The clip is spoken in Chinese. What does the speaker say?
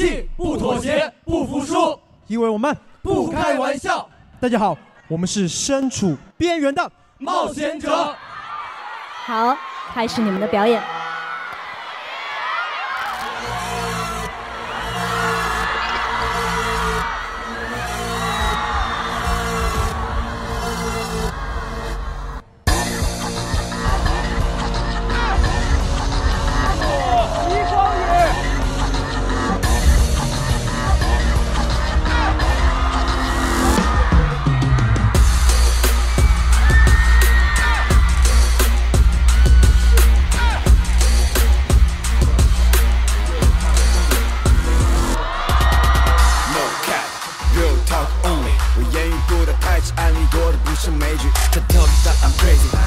进，不妥协，不服输，因为我们不开玩笑。大家好，我们是身处边缘的冒险者。好，开始你们的表演。 I'm crazy.